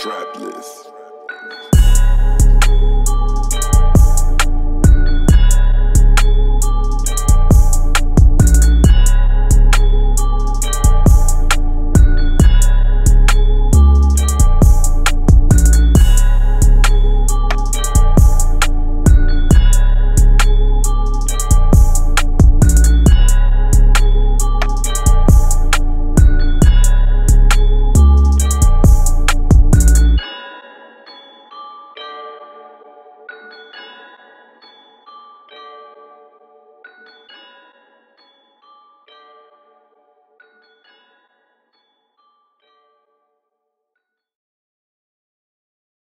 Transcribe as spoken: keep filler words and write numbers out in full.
Traplysse.